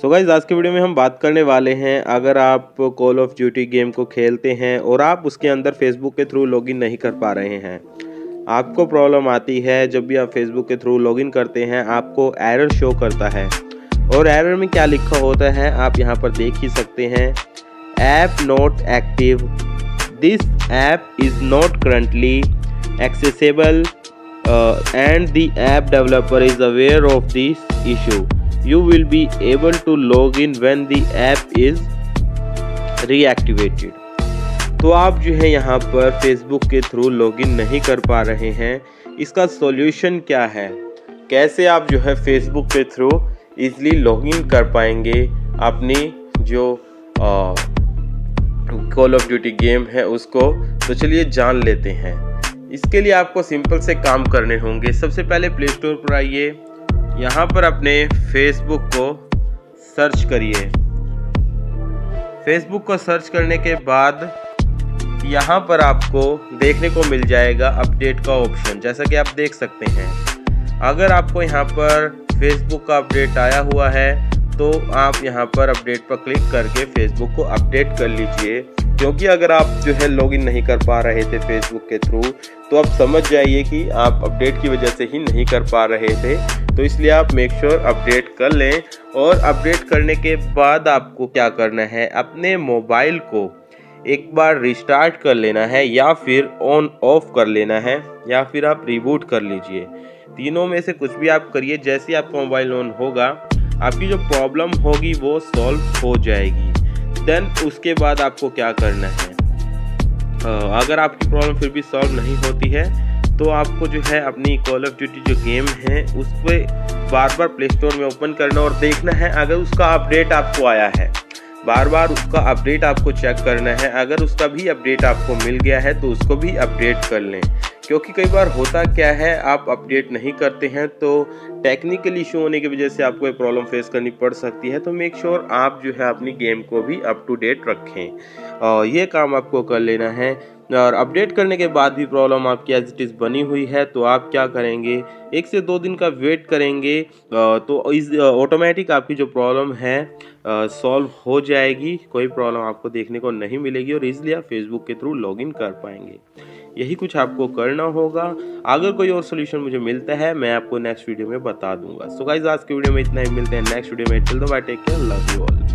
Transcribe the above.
So guys आज के video में हम बात करने वाले हैं, अगर आप कॉल ऑफ ड्यूटी गेम को खेलते हैं और आप उसके अंदर फेसबुक के थ्रू लॉगिन नहीं कर पा रहे हैं, आपको प्रॉब्लम आती है। जब भी आप फेसबुक के थ्रू लॉगिन करते हैं आपको एरर शो करता है और एरर में क्या लिखा होता है आप यहाँ पर देख ही सकते हैं, app not active, this app is not currently accessible and the app developer is aware of this issue. You will be able to log in when the app is reactivated. तो आप जो है यहाँ पर फेसबुक के through log in नहीं कर पा रहे हैं, इसका सॉल्यूशन क्या है, कैसे आप जो है फेसबुक के थ्रू ईज़िली लॉग इन कर पाएंगे अपनी जो कॉल ऑफ ड्यूटी गेम है उसको, तो चलिए जान लेते हैं। इसके लिए आपको सिंपल से काम करने होंगे। सबसे पहले प्ले स्टोर पर आइए, यहाँ पर अपने फेसबुक को सर्च करिए। फेसबुक को सर्च करने के बाद यहाँ पर आपको देखने को मिल जाएगा अपडेट का ऑप्शन, जैसा कि आप देख सकते हैं। अगर आपको यहाँ पर फेसबुक का अपडेट आया हुआ है तो आप यहाँ पर अपडेट पर क्लिक करके फेसबुक को अपडेट कर लीजिए, क्योंकि अगर आप जो है लॉगिन नहीं कर पा रहे थे फेसबुक के थ्रू तो आप समझ जाइए कि आप अपडेट की वजह से ही नहीं कर पा रहे थे, तो इसलिए आप मेक श्योर अपडेट कर लें। और अपडेट करने के बाद आपको क्या करना है, अपने मोबाइल को एक बार रिस्टार्ट कर लेना है या फिर ऑन ऑफ कर लेना है या फिर आप रिबूट कर लीजिए। तीनों में से कुछ भी आप करिए, जैसे आपका मोबाइल ऑन होगा आपकी जो प्रॉब्लम होगी वो सॉल्व हो जाएगी। देन उसके बाद आपको क्या करना है, अगर आपकी प्रॉब्लम फिर भी सॉल्व नहीं होती है तो आपको जो है अपनी कॉल ऑफ ड्यूटी जो गेम है उस पर बार बार प्ले स्टोर में ओपन करना और देखना है अगर उसका अपडेट आपको आया है। बार बार उसका अपडेट आपको चेक करना है, अगर उसका भी अपडेट आपको मिल गया है तो उसको भी अपडेट कर लें, क्योंकि कई बार होता क्या है आप अपडेट नहीं करते हैं तो टेक्निकल इशू होने की वजह से आपको ये प्रॉब्लम फेस करनी पड़ सकती है। तो मेक श्योर आप जो है अपनी गेम को भी अप टू डेट रखें और ये काम आपको कर लेना है। और अपडेट करने के बाद भी प्रॉब्लम आपकी एज इट इज़ बनी हुई है तो आप क्या करेंगे, 1 से 2 दिन का वेट करेंगे तो इस ऑटोमेटिक आपकी जो प्रॉब्लम है सॉल्व हो जाएगी, कोई प्रॉब्लम आपको देखने को नहीं मिलेगी और इसलिए आप फेसबुक के थ्रू लॉगिन कर पाएंगे। यही कुछ आपको करना होगा। अगर कोई और सोल्यूशन मुझे मिलता है मैं आपको नेक्स्ट वीडियो में बता दूंगा। सो गाइस आज के वीडियो में इतना ही, मिलते हैं नेक्स्ट वीडियो में। Till then bye, take care, love you all.